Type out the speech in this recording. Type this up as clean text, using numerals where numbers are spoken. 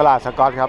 ตลาดสกอตครับ